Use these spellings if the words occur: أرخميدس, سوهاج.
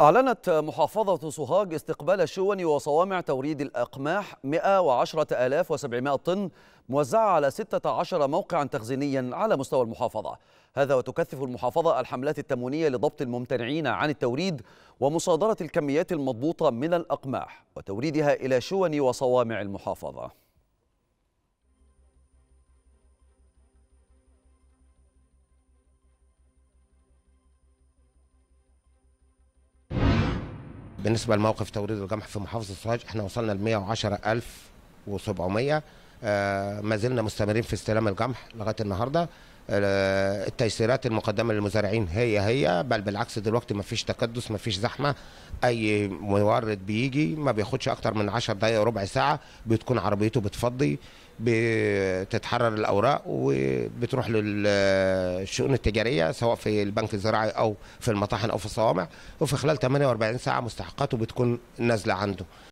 أعلنت محافظة سوهاج استقبال الشون وصوامع توريد الأقماح 110,700 طن موزعة على 16 موقعا تخزينيا على مستوى المحافظة. هذا وتكثف المحافظة الحملات التموينية لضبط الممتنعين عن التوريد ومصادرة الكميات المضبوطة من الأقماح وتوريدها إلى شون وصوامع المحافظة. بالنسبة لموقف توريد القمح في محافظة سوهاج، احنا وصلنا ل 110,700. ما زلنا مستمرين في استلام القمح لغاية النهاردة. التيسيرات المقدمة للمزارعين هي بل بالعكس، دلوقتي ما فيش تكدس، ما فيش زحمة. أي مورد بيجي ما بياخدش أكتر من 10 دقايق ربع ساعة، بتكون عربيته بتفضي، بتتحرر الأوراق وبتروح للشؤون التجارية سواء في البنك الزراعي أو في المطاحن أو في الصوامع، وفي خلال 48 ساعة مستحقاته بتكون نازلة عنده.